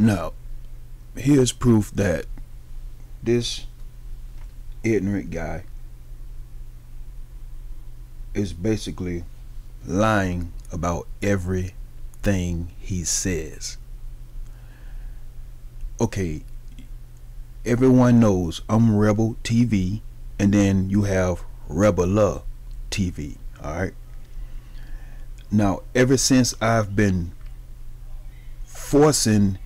Now, here's proof that this ignorant guy is basically lying about everything he says. Okay, everyone knows I'm Rebel TV, and then you have Rebella TV, alright? Now, ever since I've been forcing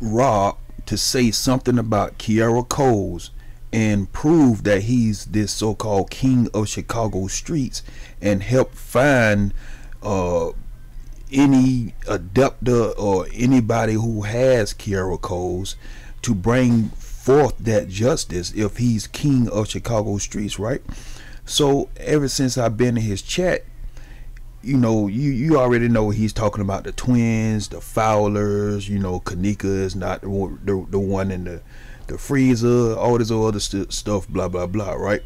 Rob to say something about Kierra Coles and prove that he's this so-called king of Chicago streets and help find any adapter or anybody who has Kierra Coles to bring forth that justice if he's king of Chicago streets, right? So ever since I've been in his chat, you know, you already know he's talking about the twins, the Fowlers, you know, Kenneka is not the one in the freezer, all this other stuff, blah, blah, blah, right?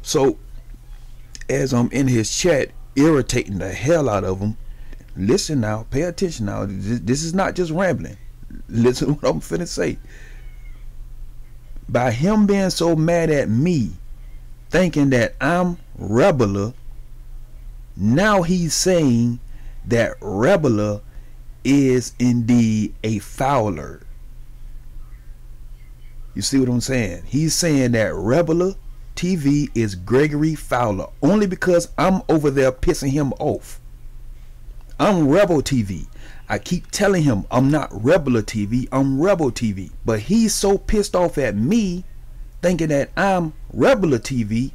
So as I'm in his chat, irritating the hell out of him, listen now, pay attention now, this is not just rambling. Listen to what I'm finna say. By him being so mad at me, thinking that I'm Rebella, now he's saying that Rebella is indeed a Fowler. You see what I'm saying? He's saying that Rebella TV is Gregory Fowler only because I'm over there pissing him off. I'm Rebel TV. I keep telling him I'm not Rebella TV, I'm Rebel TV. But he's so pissed off at me thinking that I'm Rebella TV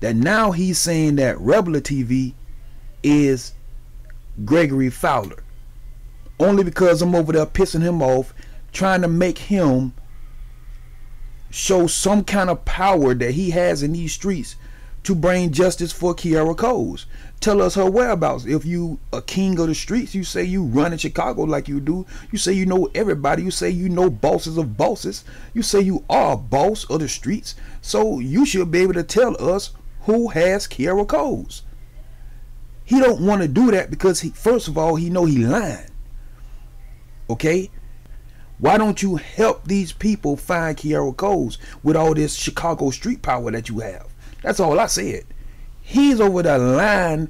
that now he's saying that Rebella TV is Gregory Fowler only because I'm over there pissing him off, trying to make him show some kind of power that he has in these streets to bring justice for Kierra Coles. Tell us her whereabouts. If you a king of the streets, you say you run in Chicago like you do, you say you know everybody, you say you know bosses of bosses, you say you are a boss of the streets, so you should be able to tell us who has Kierra Coles. He don't want to do that because he, first of all, he know he lying. Okay, why don't you help these people find Kierra Coles with all this Chicago street power that you have? That's all I said. He's over the line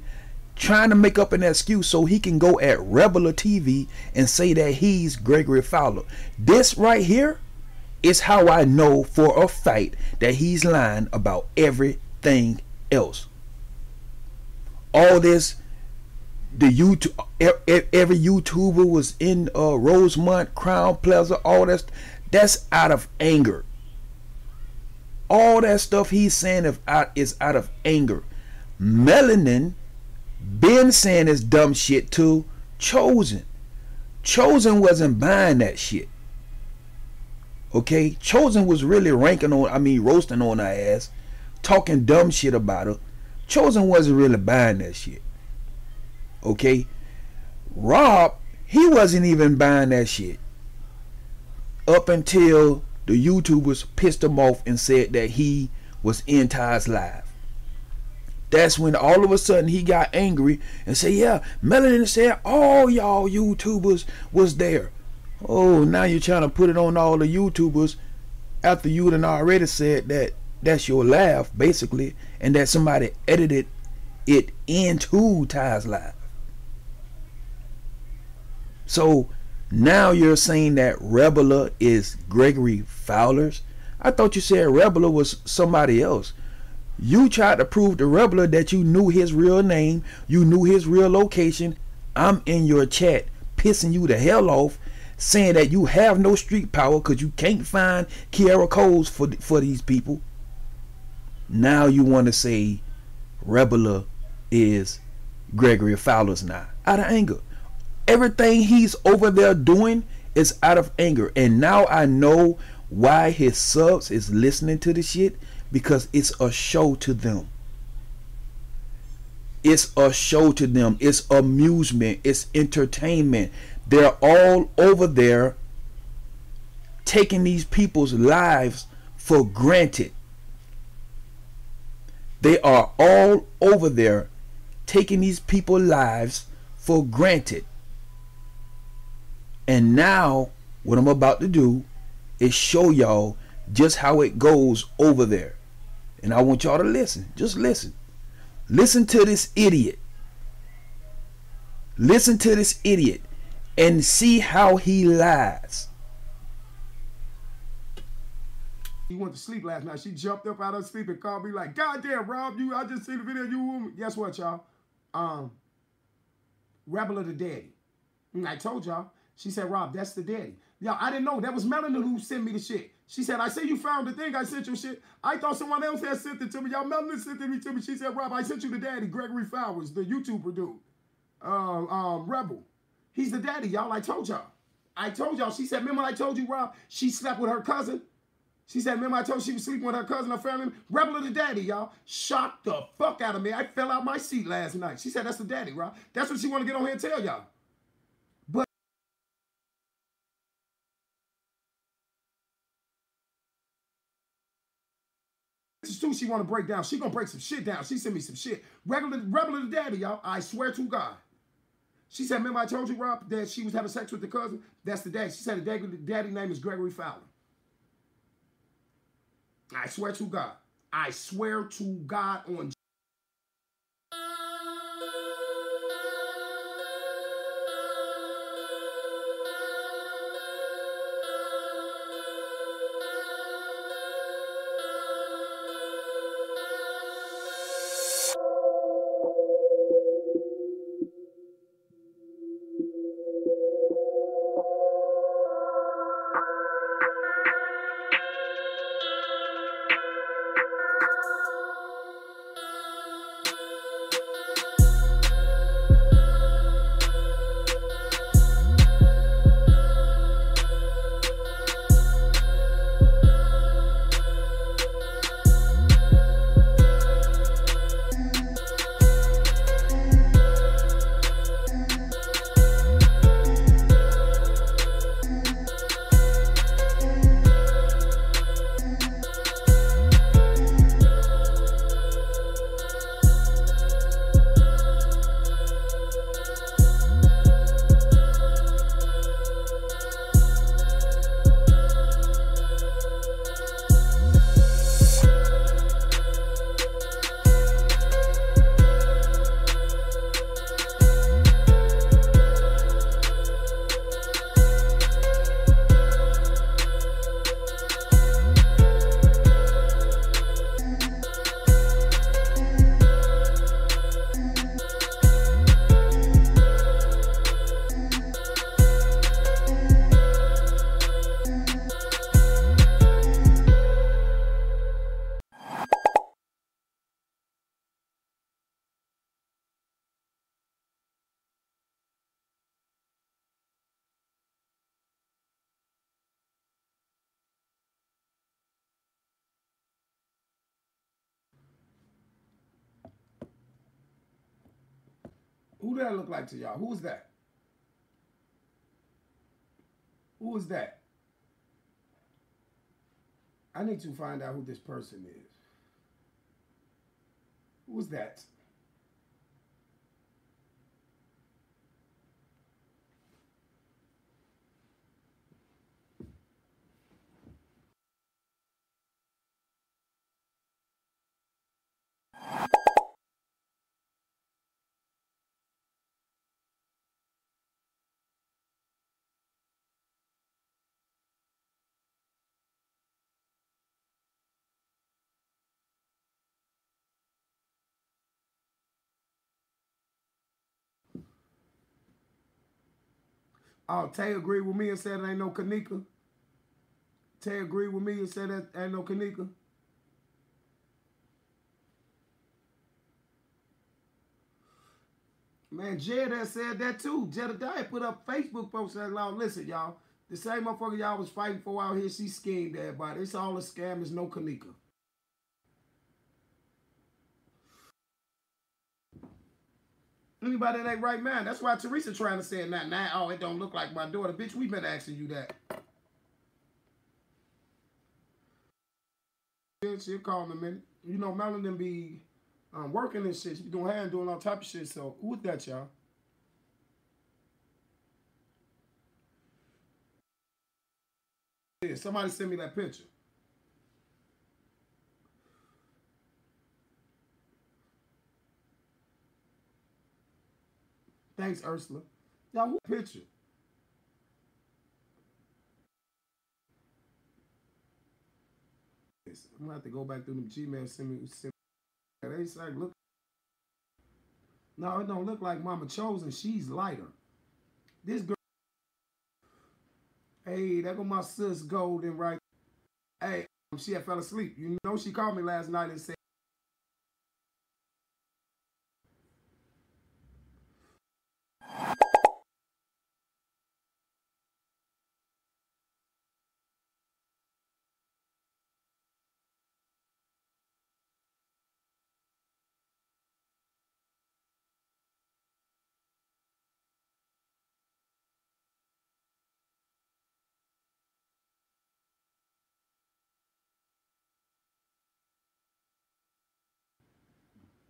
trying to make up an excuse so he can go at Rebella TV and say that he's Gregory Fowler. This right here is how I know for a fact that he's lying about everything else. All this, the YouTube, every YouTuber was in Rosemont, Crowne Plaza, all that. That's out of anger. All that stuff he's saying is out of anger. Melanin been saying this dumb shit to Chosen. Chosen wasn't buying that shit. Okay? Chosen was really roasting on her ass, talking dumb shit about her. Chosen wasn't really buying that shit. Okay? Rob, he wasn't even buying that shit up until the YouTubers pissed him off and said that he was in Ty's live. That's when all of a sudden he got angry and said, yeah, Melanin said all y'all YouTubers was there. Oh, now you're trying to put it on all the YouTubers after you done already said that that's your live, basically, and that somebody edited it into Ty's live. So now you're saying that Rebella is Gregory Fowler's? I thought you said Rebella was somebody else. You tried to prove to Rebella that you knew his real name, you knew his real location. I'm in your chat pissing you the hell off, saying that you have no street power because you can't find Kierra Coles for these people. Now you want to say Rebella is Gregory Fowler's now, out of anger. Everything he's over there doing is out of anger. And now I know why his subs is listening to the shit, because it's a show to them. It's a show to them. It's amusement. It's entertainment. They're all over there taking these people's lives for granted. They are all over there taking these people's lives for granted. And now what I'm about to do is show y'all just how it goes over there. And I want y'all to listen. Just listen. Listen to this idiot. Listen to this idiot and see how he lies. He went to sleep last night. She jumped up out of sleep and called me like, "Goddamn, Rob, I just seen the video of you woman." Guess what, y'all? Rebel of the Daddy. And I told y'all. She said, "Rob, that's the daddy." Y'all, I didn't know. That was Melanin who sent me the shit. She said, "I see you found the thing. I sent you shit. I thought someone else had sent it to me. Y'all, Melanin sent it to me." She said, "Rob, I sent you the daddy, Gregory Fowler, the YouTuber dude. Rebel. He's the daddy, y'all. I told y'all. I told y'all." She said, "Remember I told you, Rob, she slept with her cousin?" She said, "Remember I told you she was sleeping with her cousin, her family?" Rebel of the Daddy, y'all. Shocked the fuck out of me. I fell out my seat last night. She said, "That's the daddy, Rob." That's what she want to get on here and tell y'all. But this is too, she want to break down. She going to break some shit down. She sent me some shit. Rebel of the Daddy, y'all. I swear to God. She said, "Remember I told you, Rob, that she was having sex with the cousin? That's the daddy." She said, "The daddy's name is Gregory Fowler." I swear to God. I swear to God on. Who did that look like to y'all? Who was that? Who was that? I need to find out who this person is. Who was that? Oh, Tay agreed with me and said it ain't no Kenneka. Tay agreed with me and said that ain't no Kenneka. Man, Jed has said that too. Jedediah put up Facebook posts that loud. Listen, y'all. The same motherfucker y'all was fighting for out here, she schemed everybody. It's all a scam. It's no Kenneka. Anybody that ain't right, man. That's why Teresa trying to say that now. Oh, it don't look like my daughter. Bitch, we've been asking you that. She'll call in a minute. You know, Melanin be working and shit. She be doing hair and doing all type of shit. So, who with that, y'all? Somebody send me that picture. Thanks, Ursula. Now, who picture? I'm gonna have to go back through them Gmail. Send me. They say, look. No, it don't look like Mama Chosen. She's lighter. This girl. Hey, that go my sis Golden right. Hey, she had fell asleep. You know she called me last night and said.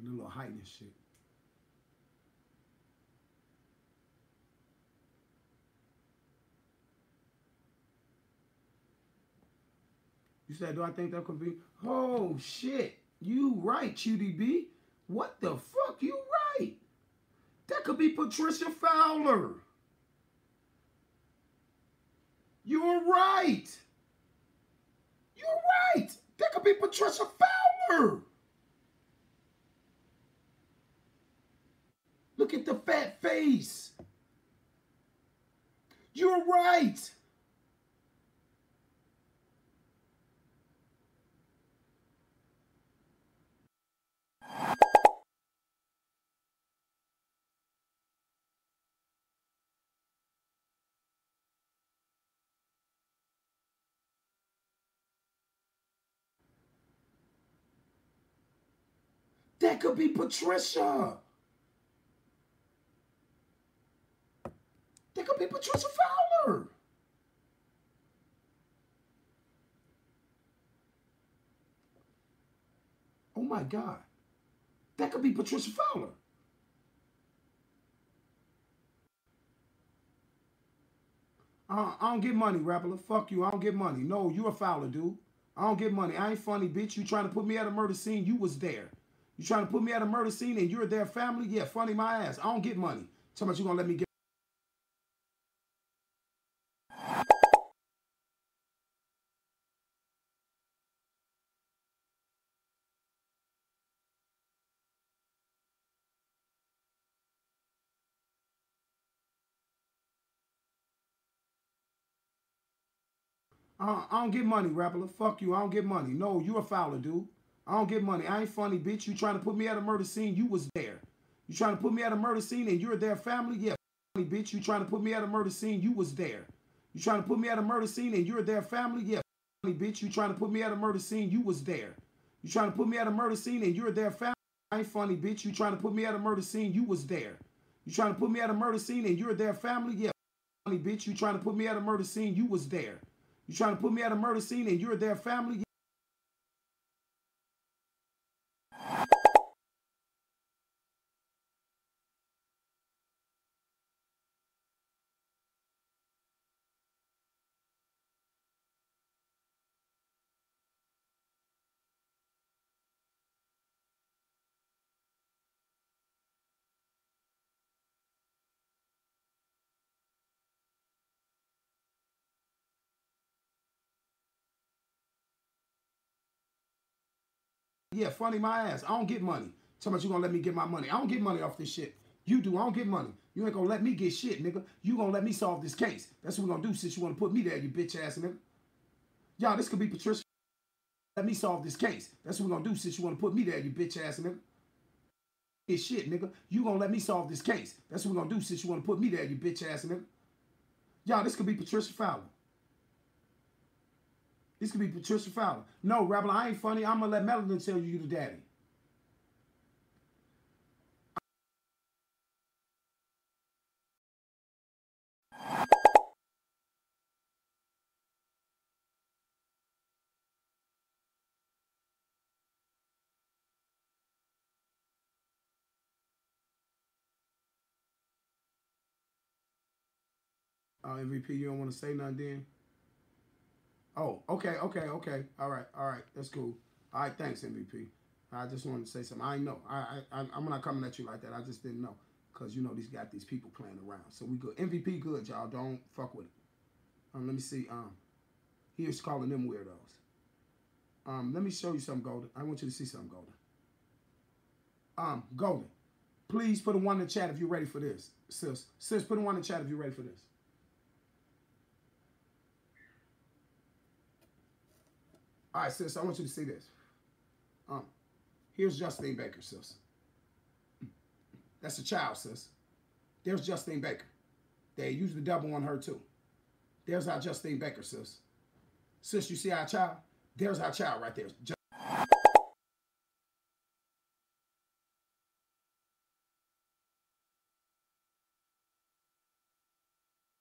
A little height and shit. You said, do I think that could be? Oh shit! You right, Judy B. What the fuck? You right? That could be Patricia Fowler. You're right. You're right. That could be Patricia Fowler. Look at the fat face. You're right. That could be Patricia. That could be Patricia Fowler. Oh my God. That could be Patricia Fowler. I don't get money, Rapper. Fuck you. I don't get money. No, you a Fowler, dude. I don't get money. I ain't funny, bitch. You trying to put me at a murder scene. You was there. You trying to put me at a murder scene and you're their family? Yeah, funny my ass. I don't get money. Tell me you gonna let me get. I don't get money, Rapper. Fuck you. I don't get money. No, you a Fowler, dude. I don't get money. I ain't funny, bitch. You trying to put me at a murder scene. You was there. You trying to put me at a murder scene and you're their family? Yeah, funny, bitch. You trying to put me at a murder scene. You was there. You trying to put me at a murder scene and you're their family? Yeah, funny, bitch. You trying to put me at a murder scene. You was there. You trying to put me at a murder scene and you're their family? I ain't funny, bitch. You trying to put me at a murder scene. You was there. You trying to put me at a murder scene and you're their family? Yeah, funny, bitch. You trying to put me at a murder scene. You was there. You trying to put me at a murder scene and you're their family? Yeah, funny my ass. I don't get money. Tell me you gonna let me get my money. I don't get money off this shit. You do. I don't get money. You ain't gonna let me get shit, nigga. You gonna let me solve this case. That's what we gonna do since you wanna put me there, you bitch ass nigga. Y'all, this could be Patricia. Let me solve this case. That's what we gonna do since you wanna put me there, you bitch ass nigga. Get shit, nigga. You gonna let me solve this case. That's what we gonna do since you wanna put me there, you bitch ass nigga. Y'all, this could be Patricia Fowler. This could be Patricia Fowler. No, Rebel, I ain't funny. I'm going to let Melvin tell you you the daddy. MVP, you don't want to say nothing then? Oh, okay. All right. That's cool. All right, thanks, MVP. I just wanted to say something. I know. I'm not coming at you like that. I just didn't know. Because, you know, these got these people playing around. So we good. MVP good, y'all. Don't fuck with it. Let me see. He was calling them weirdos. Let me show you something, Golden. I want you to see something, Golden. Golden, please put a one in the chat if you're ready for this. Sis, put a one in the chat if you're ready for this. All right, sis, I want you to see this. Here's Justine Baker, sis. That's a child, sis. There's Justine Baker. They used the double on her, too. There's our Justine Baker, sis. Sis, you see our child? There's our child right there.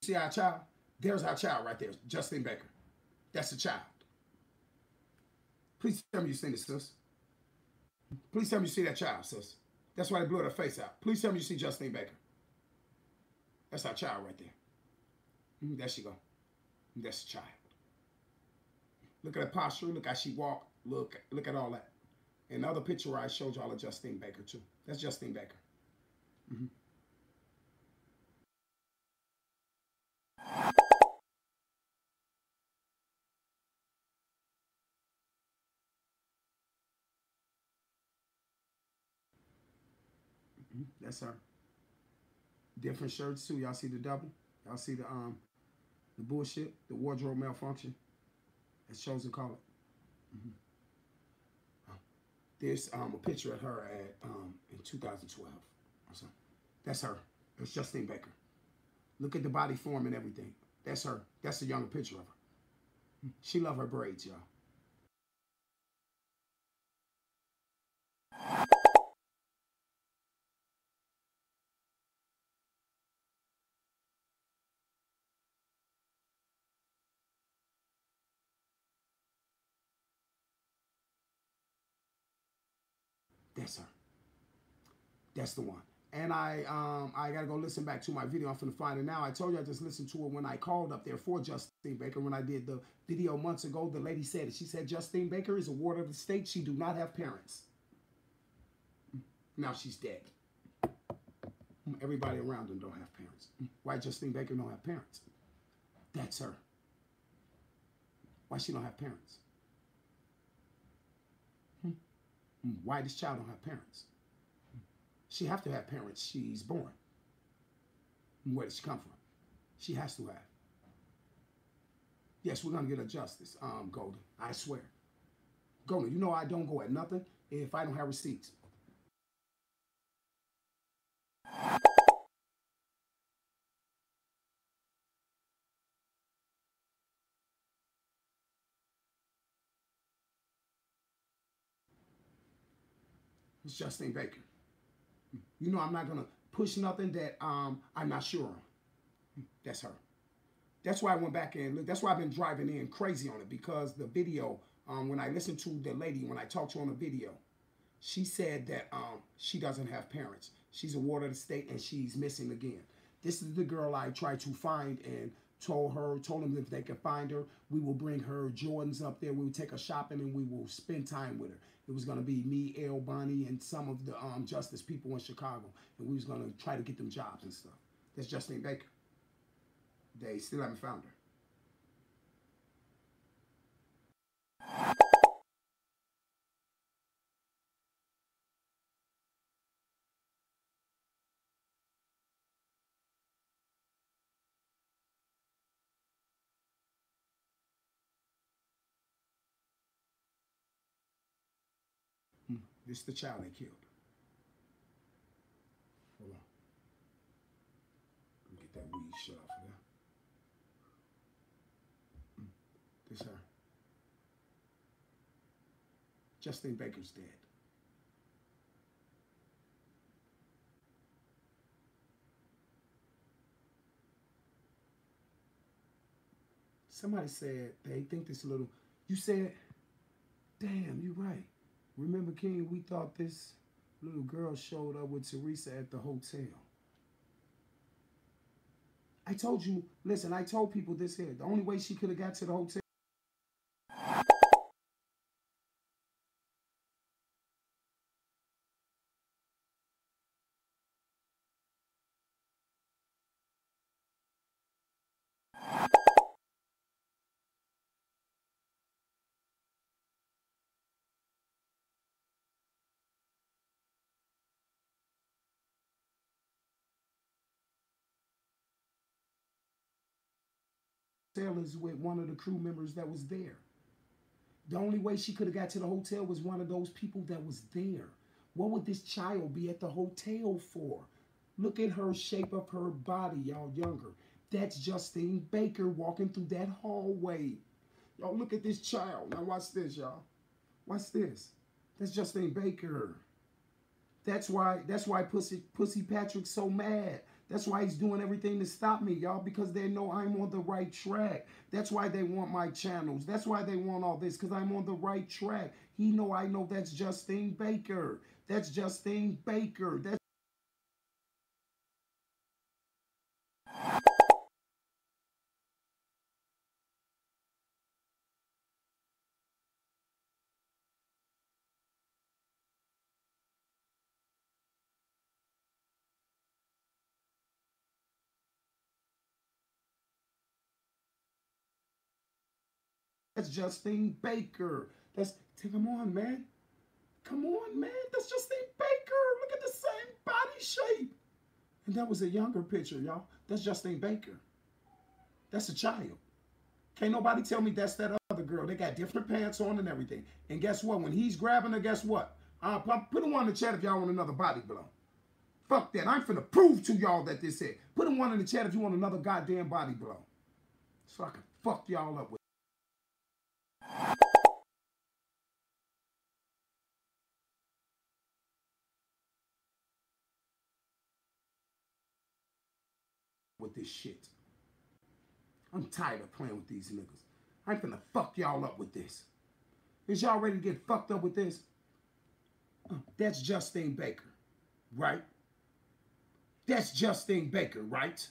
See our child? There's our child right there. Justine Baker. That's the child. Please tell me you seen this, sis. Please tell me you see that child, sis. That's why they blew her face out. Please tell me you see Justine Baker. That's our child right there. There she go. That's the child. Look at her posture. Look how she walk. Look at all that. And the other picture I showed y'all of Justine Baker, too. That's Justine Baker. That's her. Different shirts too. Y'all see the double? Y'all see the bullshit, the wardrobe malfunction. It shows the color. There's a picture of her at in 2012 or something. That's her. It's Justine Baker. Look at the body form and everything. That's her. That's a younger picture of her. She love her braids, y'all. That's her. That's the one. And I got to go listen back to my video. I'm finna find it now. I told you I just listened to it when I called up there for Justine Baker. When I did the video months ago, the lady said it. She said, Justine Baker is a ward of the state. She do not have parents. Now she's dead. Everybody around them don't have parents. Why Justine Baker don't have parents? That's her. Why she don't have parents? Why this child don't have parents? She have to have parents. She's born. Where did she come from? She has to have. Yes, we're going to get her justice, Golden. I swear. Golden, you know I don't go at nothing if I don't have receipts. It's Justine Baker. You know I'm not going to push nothing that I'm not sure on. That's her. That's why I went back and looked. That's why I've been driving in crazy on it, because the video, when I listened to the lady, when I talked to her on the video, she said that she doesn't have parents. She's a ward of the state and she's missing again. This is the girl I tried to find and told them if they could find her, we will bring her Jordans up there. We will take her shopping and we will spend time with her. It was going to be me, El Bonnie, and some of the justice people in Chicago. And we was going to try to get them jobs and stuff. That's Justine Baker. They still haven't found her. This is the child they killed. Hold on. Let me get that weed shut off of them. This her. Justine Baker's dead. Somebody said they think this little... You said, damn, you're right. Remember, King, we thought this little girl showed up with Teresa at the hotel. I told you, listen, I told people this here. The only way she could have got to the hotel sailors with one of the crew members that was there. The only way she could have got to the hotel was one of those people that was there. What would this child be at the hotel for? Look at her shape of her body, y'all younger. That's Justine Baker walking through that hallway. Y'all look at this child. Now watch this, y'all. Watch this. That's Justine Baker. That's why Pussy Patrick's so mad. That's why he's doing everything to stop me, y'all, because they know I'm on the right track. That's why they want my channels. That's why they want all this, because I'm on the right track. He know I know that's Justine Baker. That's Justine Baker. That's Justine Baker. That's, come on, man. Come on, man. That's Justine Baker. Look at the same body shape. And that was a younger picture, y'all. That's Justine Baker. That's a child. Can't nobody tell me that's that other girl. They got different pants on and everything. And guess what? When he's grabbing her, guess what? Put him on the chat if y'all want another body blow. Fuck that. I'm finna prove to y'all that this is. Put him on in the chat if you want another goddamn body blow. So I can fuck y'all up with. This shit. I'm tired of playing with these niggas. I'm finna fuck y'all up with this. Is y'all ready to get fucked up with this? That's Justine Baker, right? That's Justine Baker, right?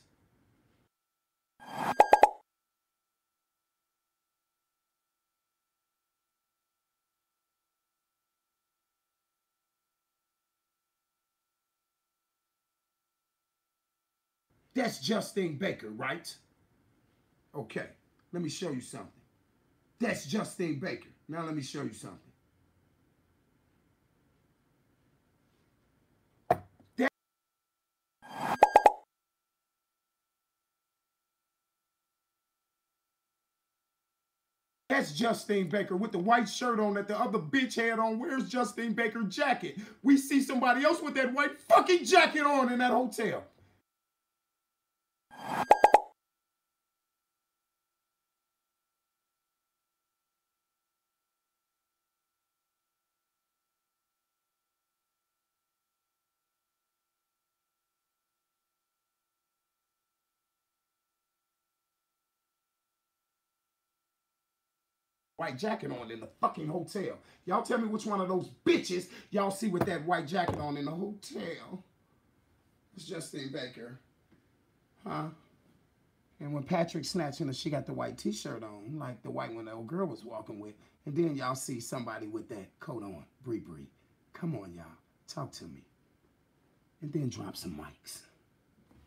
That's Justine Baker, right? Okay, let me show you something. That's Justine Baker. Now let me show you something. That's Justine Baker with the white shirt on that the other bitch had on. Where's Justine Baker's jacket? We see somebody else with that white fucking jacket on in that hotel. White jacket on in the fucking hotel. Y'all tell me which one of those bitches y'all see with that white jacket on in the hotel. It's Justine Baker. Huh? And when Patrick snatching her, she got the white t-shirt on, like the white one that old girl was walking with. And then y'all see somebody with that coat on. Bree. Come on, y'all. Talk to me. And then drop some mics. I'm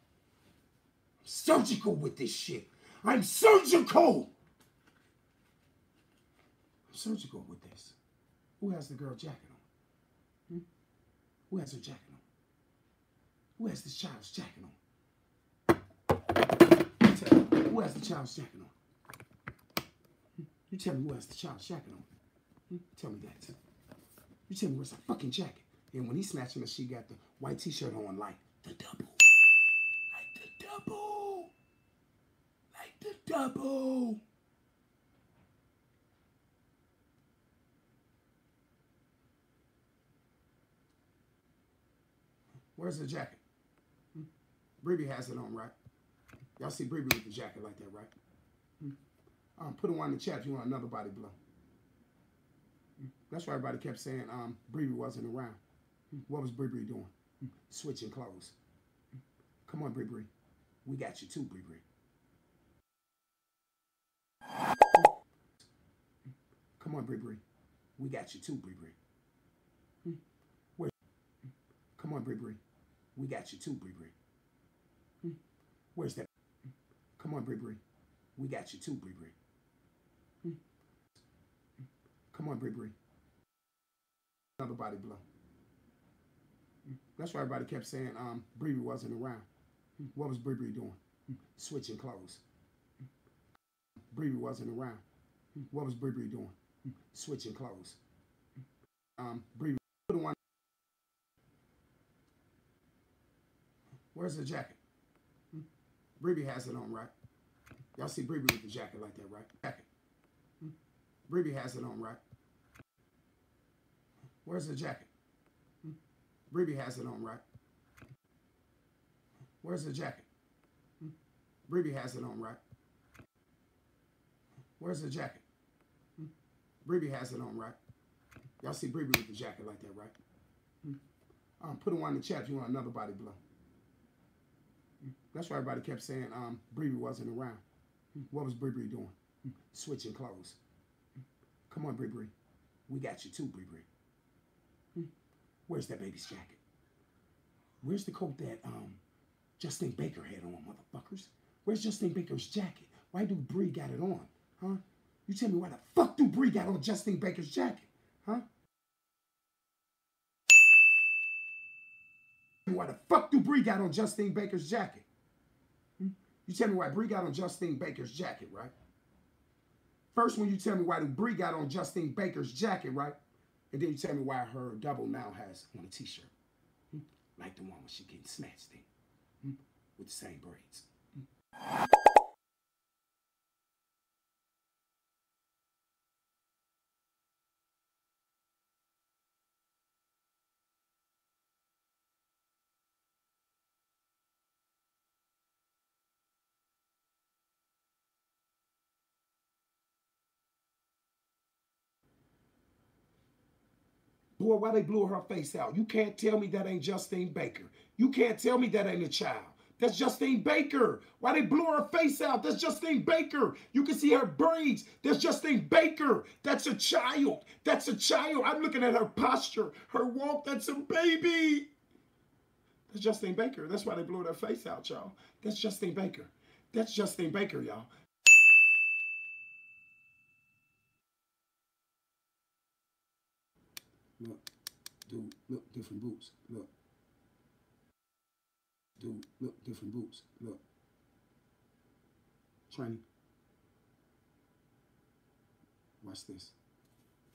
surgical with this shit. I'm surgical! Surgical with this. Who has the girl jacket on? Who has her jacket on? Who has this child's jacket on? You tell me, who has the child's jacket on? You tell me who has the child's jacket on. Tell me that. You tell me where's the fucking jacket. And when he's snatching her, she got the white t-shirt on like the double. Like the double. Like the double. Where's the jacket? Bree has it on, right? Y'all see Bree with the jacket like that, right? Put him on the chat if you want another body blow. That's why everybody kept saying Bree wasn't around. What was Bree doing? Switching clothes. Come on, Bree. We got you too, Bree. Come on, Bree. We got you too, Bree. Come on, Bree. We got you too, Bree. Where's that? Come on, Bree. We got you too, Bree. Come on, Bree. Another body blow. That's why everybody kept saying Bree wasn't around. What was Bree doing? Switching clothes. Bree wasn't around. What was Bree doing? Switching clothes. Bree the one. Where's the jacket? Bree has it on, right? Y'all see Bree with the jacket like that, right? Jacket. Bree has it on, right? Where's the jacket? Bree has it on, right? Where's the jacket? Bree has it on, right? Where's the jacket? Bree has it on, right? Y'all see Bree with the jacket like that, right? Put him on the chat if you want another body blow. That's why everybody kept saying Bree wasn't around. What was Bree doing? Switching clothes. Come on, Bree. We got you too, Bree. Where's that baby's jacket? Where's the coat that Justine Baker had on, motherfuckers? Where's Justine Baker's jacket? Why do Bree got it on? Huh? You tell me why the fuck do Bree got on Justine Baker's jacket? Huh? Why the fuck do Bree got on Justine Baker's jacket? You tell me why Bree got on Justine Baker's jacket, right? First one, you tell me why Bree got on Justine Baker's jacket, right? And then you tell me why her double now has on a t-shirt. Like the one where she getting snatched in. With the same braids. Boy, why they blew her face out? You can't tell me that ain't Justine Baker. You can't tell me that ain't a child. That's Justine Baker. Why they blew her face out? That's Justine Baker. You can see her braids. That's Justine Baker. That's a child. That's a child. I'm looking at her posture, her walk. That's a baby. That's Justine Baker. That's why they blew their face out, y'all. That's Justine Baker. That's Justine Baker, y'all. Look, dude, look, different boots, look. Dude, look, different boots, look. Training. Watch this.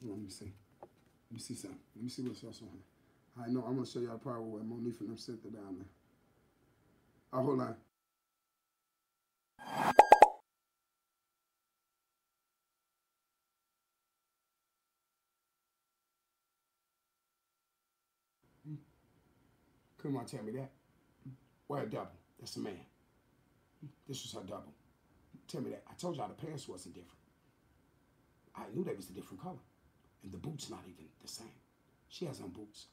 Hold on, let me see. Let me see something. Let me see what's else on here. I know, I'm going to show y'all probably what Monifa and them sent her down there. Oh, hold on. Come on, tell me that. Why a double? That's a man. This was her double. Tell me that. I told y'all the pants wasn't different. I knew they was a different color. And the boots not even the same. She has on boots.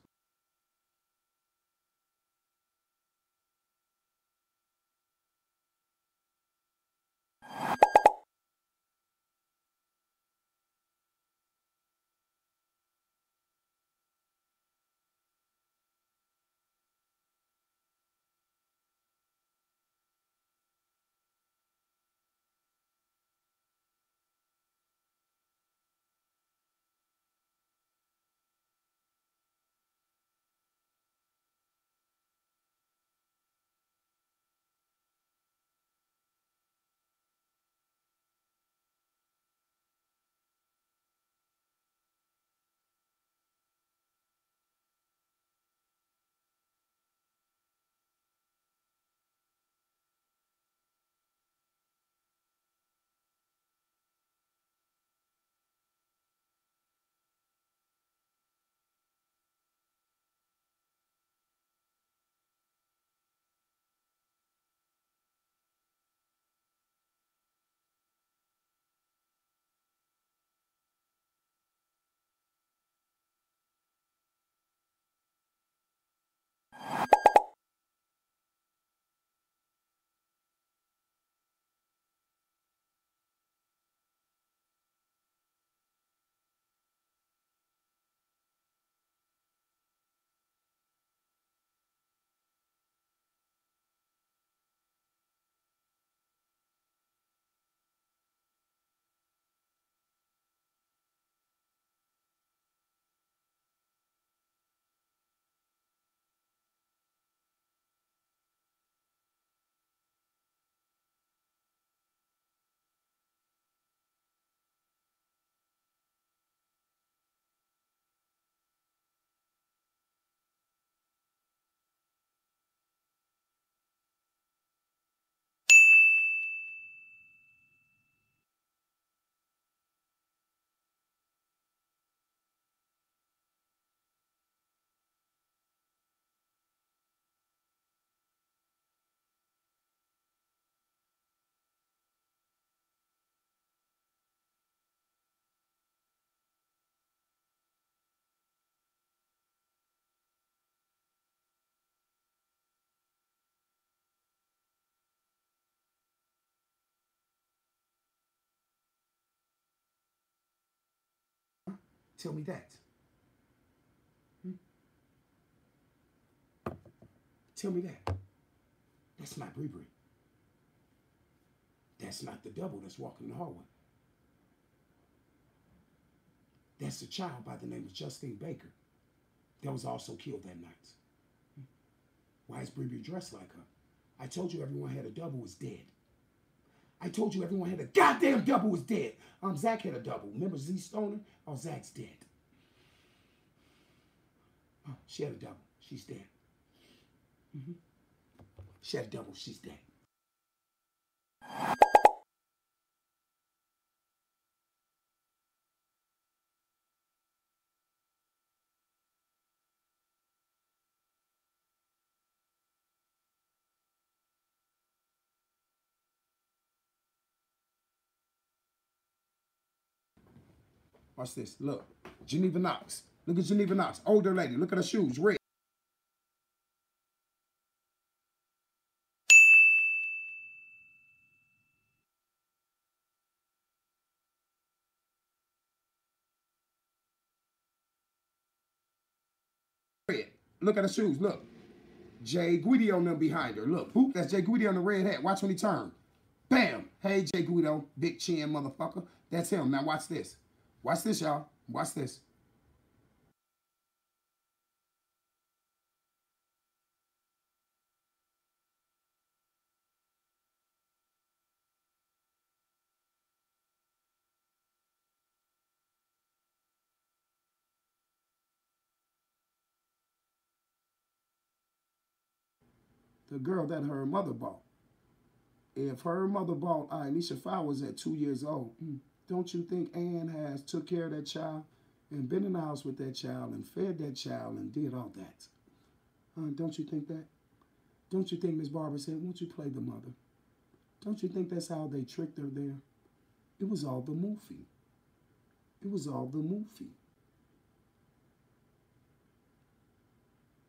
Tell me that. Tell me that. That's not Bree. That's not the devil that's walking in the hallway. That's a child by the name of Justine Baker that was also killed that night. Why is Bree dressed like her? I told you everyone had a double was dead. I told you everyone had a goddamn double was dead. Zach had a double. Remember Z Stoner? Oh, Zach's dead. Oh, she had a double. She's dead. Mm-hmm. She had a double. She's dead. Watch this. Look. Geneva Knox. Look at Geneva Knox. Older lady. Look at her shoes. Red. Look at her shoes. Look. Jay Guido on them behind her. Look. Boop. That's Jay Guido on the red hat. Watch when he turn. Bam. Hey, Jay Guido. Big chin motherfucker. That's him. Now watch this. Watch this, y'all. Watch this. The girl that her mother bought. If her mother bought Anisha Fowler at 2 years old, don't you think Ann has took care of that child and been in the house with that child and fed that child and did all that? Don't you think that? Don't you think Miss Barbara said, won't you play the mother? Don't you think that's how they tricked her there? It was all the movie. It was all the movie.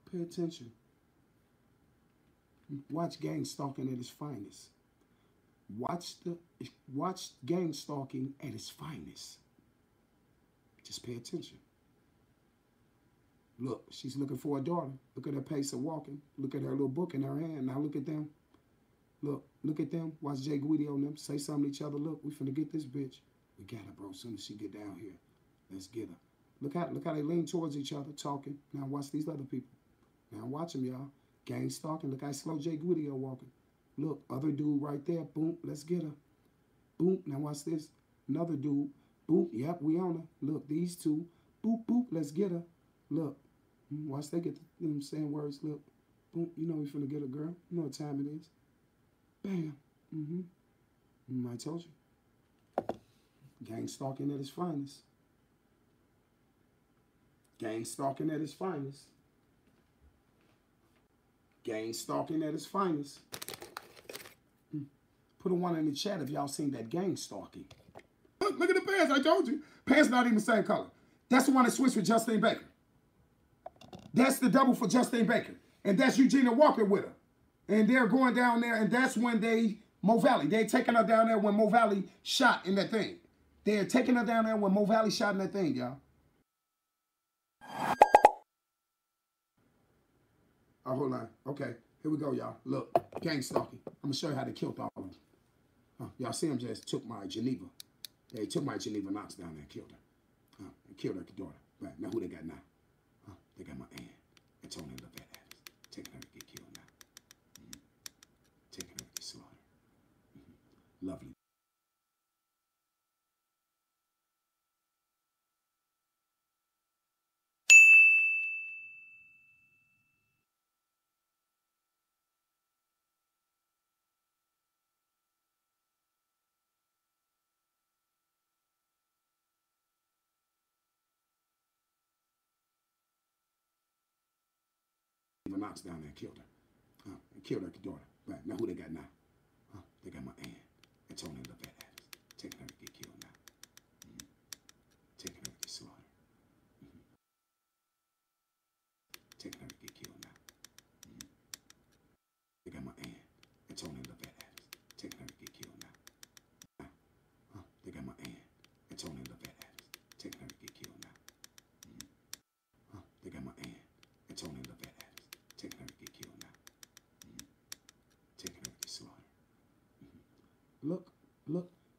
Pay attention. Watch gang stalking at its finest. Watch gang stalking at its finest. Just pay attention. Look, she's looking for a daughter. Look at her pace of walking. Look at her little book in her hand. Now look at them. Look at them. Watch Jay Guido on them. Say something to each other. Look, we finna get this bitch. We got her, bro. As soon as she get down here, let's get her. Look how they lean towards each other, talking. Now watch these other people. Now watch them, y'all. Gang stalking. Look how slow Jay Guido walking. Look, other dude right there. Boom, let's get her. Boom, now watch this. Another dude. Boom, yep, we on her. Look, these two. Boop, boop, let's get her. Look, watch they get them saying words. Look, boom, you know we finna get a girl. You know what time it is. Bam. I told you. Gang stalking at its finest. Gang stalking at its finest. Gang stalking at its finest. Put a one in the chat if y'all seen that gang stalking. Look at the pants, I told you. Pants not even the same color. That's the one that switched with Justine Baker. That's the double for Justine Baker. And that's Eugenia Walker with her. And they're going down there, and that's when Mo Valley, they're taking her down there when Mo Valley shot in that thing. They're taking her down there when Mo Valley shot in that thing, y'all. Oh, hold on. Okay, here we go, y'all. Look, gang stalking. I'm going to show you how they killed all of them. Y'all see them just took my Geneva. They took my Geneva Knox down there and killed her. They killed her daughter. Right, now who they got now? They got my aunt, Antonia LaVette Evans. Taking her to get killed now. Taking her to get slaughtered. Lovely. Knox down there and killed her. Killed her daughter. Right, now who they got now? They got my aunt, Antonia LaVette Evans. Taking her to get killed now. Taking her to get slaughtered. Taking her to get killed now. They got my aunt, Antonia LaVette Evans. Taking her to get killed now. They got my aunt, Antonia LaVette Evans. Taking her to get killed now.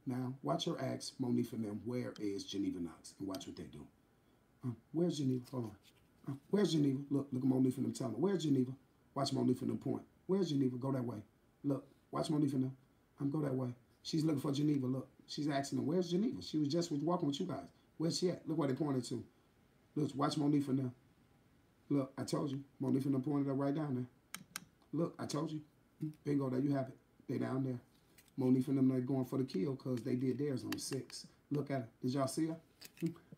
Now, watch her ask Monifa and them, where is Geneva Knox? And watch what they do. Where's Geneva? Hold on. Where's Geneva? Look at Monifa and them telling her, where's Geneva? Watch Monifa and them point. Where's Geneva? Go that way. Look, watch Monifa and them. Go that way. She's looking for Geneva. Look, she's asking them, where's Geneva? She was just walking with you guys. Where's she at? Look where they pointed to. Look, watch Monifa and them. Look, I told you. Monifa and them pointed her right down there. Look, I told you. Bingo, there you have it. They down there. Monifa and them are going for the kill because they did theirs on 6. Look at her. Did y'all see her?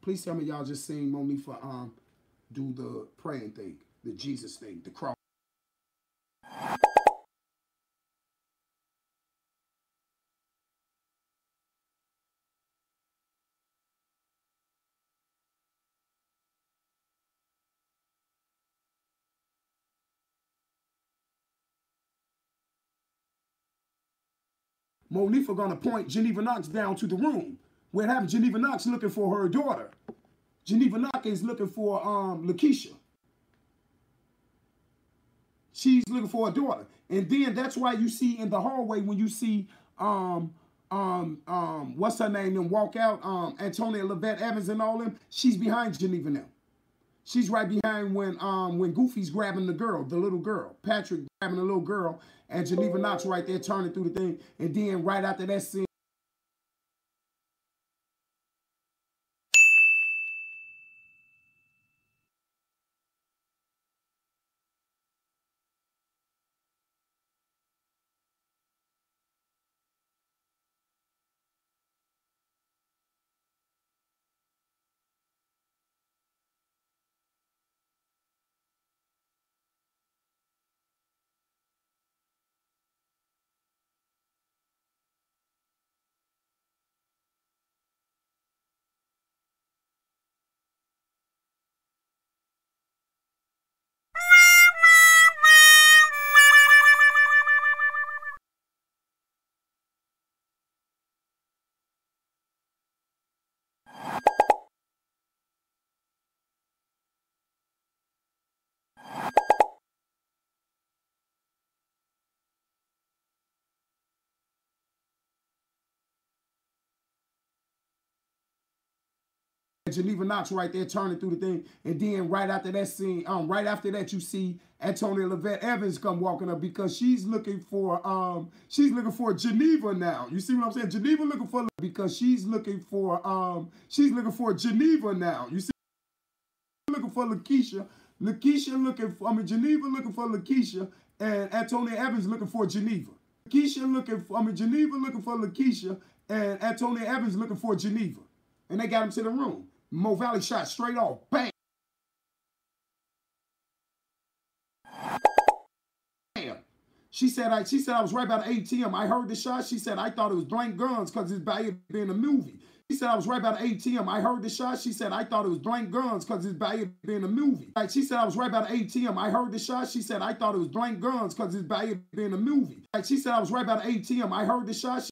Please tell me y'all just seen Monifa do the praying thing, the Jesus thing, the cross. Monifa gonna point Geneva Knox down to the room. What happened? Geneva Knox looking for her daughter. Geneva Knox is looking for Lakeisha. She's looking for her daughter. And then that's why you see in the hallway when you see what's her name and walk out, Antonia LaVette Evans and all them, she's behind Geneva now. She's right behind when Goofy's grabbing the girl, the little girl. Patrick grabbing the little girl, and Geneva Knox right there turning through the thing. And then right after that scene, Geneva Knox right there turning through the thing, and then right after that scene, right after that you see Antonia LaVette Evans come walking up because she's looking for Geneva now. You see what I'm saying? Geneva looking for because she's looking for Geneva now. You see, looking for Lakeisha, Geneva looking for Lakeisha, and Antonia Evans looking for Geneva. Geneva looking for Lakeisha, and Antonia Evans looking for Geneva, and they got him to the room. Mo Valley shot straight off. Bam! Bam! She said I was right by the ATM. I heard the shot. She said I thought it was blank guns because it's by it being a movie. She said I was right by the ATM. I heard the shot. She said I thought it was blank guns because it's by it being a movie. She said I was right by the ATM. I heard the shot. She said I thought it was blank guns because it's by it being a movie. She said I was right by the ATM. I heard the shot.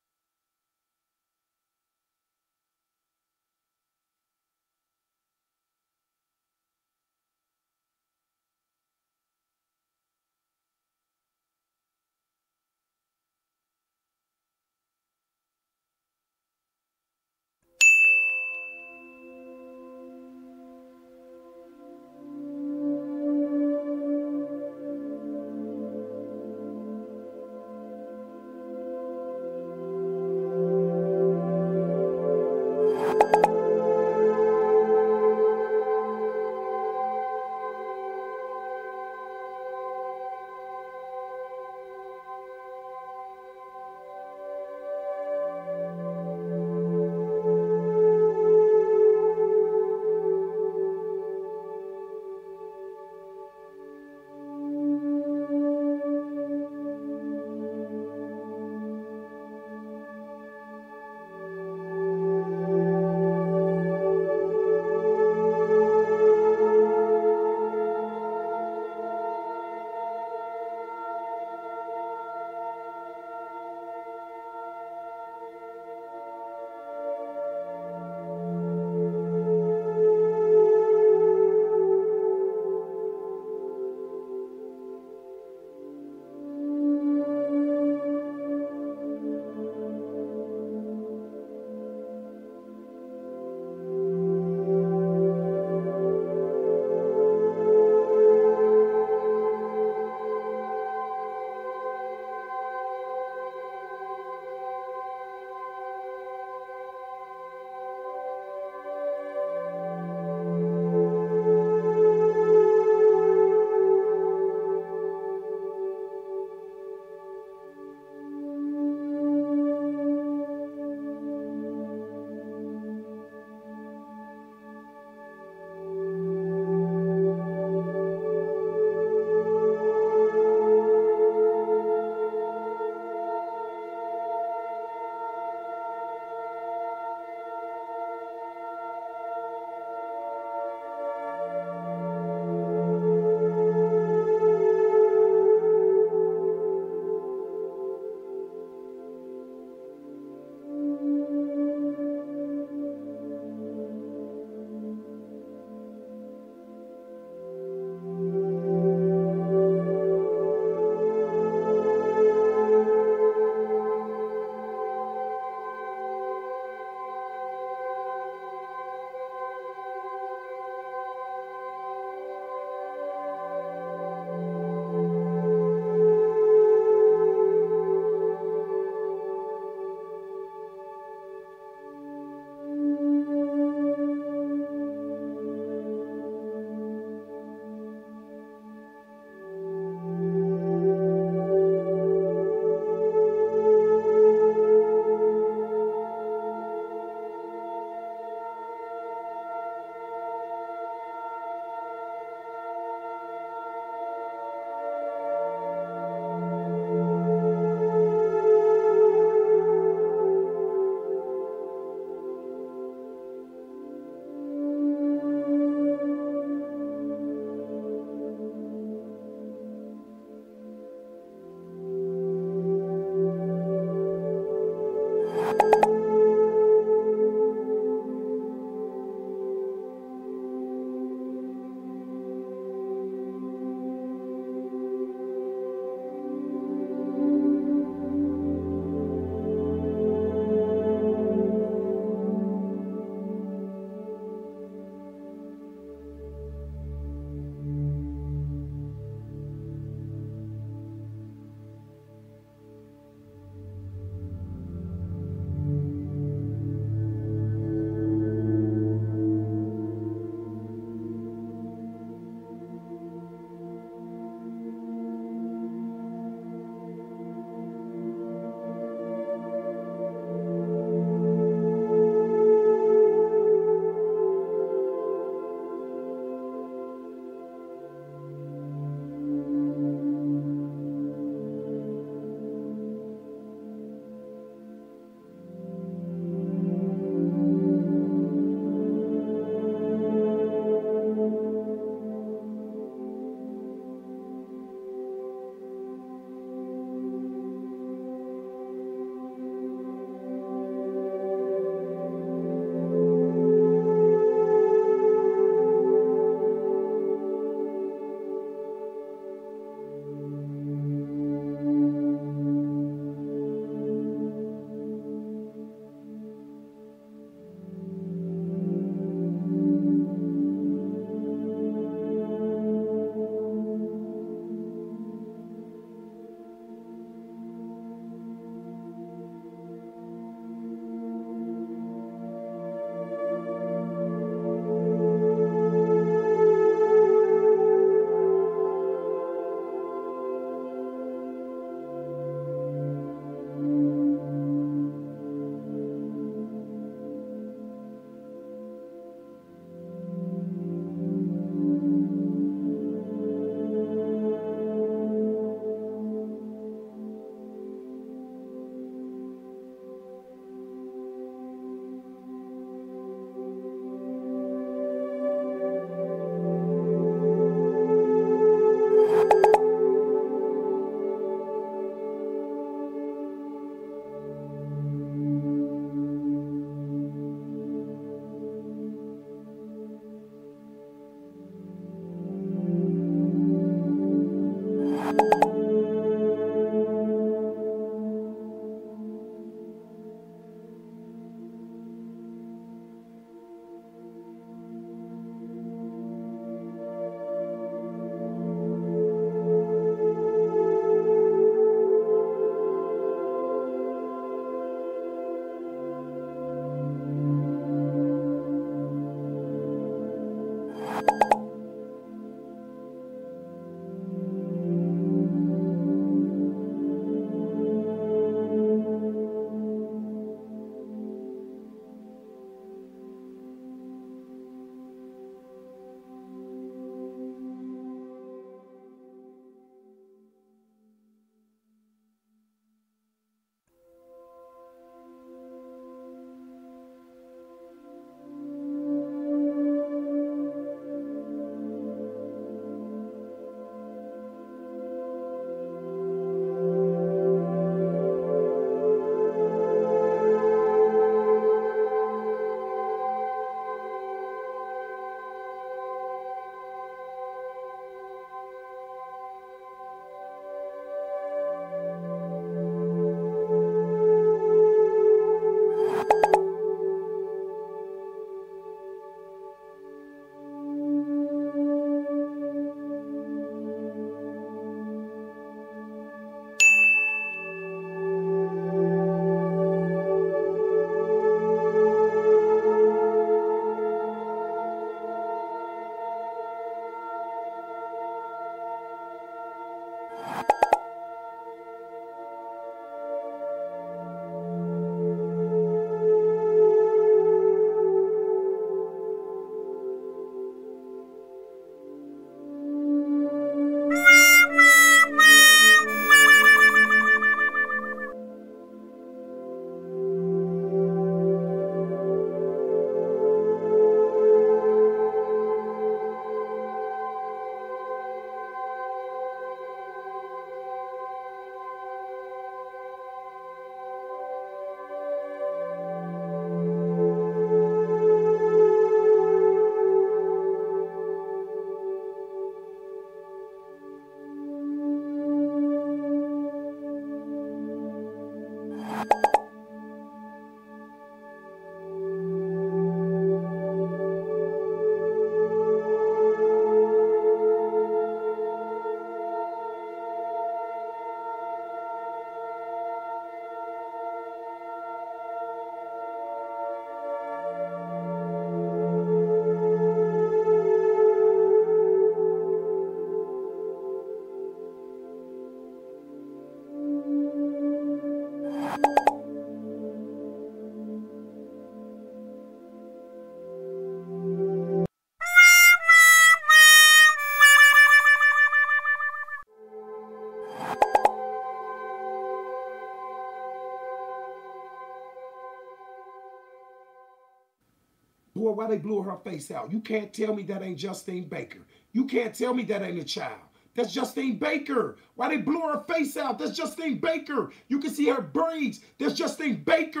why they blew her face out. You can't tell me that ain't Justine Baker. You can't tell me that ain't a child. That's Justine Baker. Why they blew her face out? That's Justine Baker. You can see her braids. That's Justine Baker.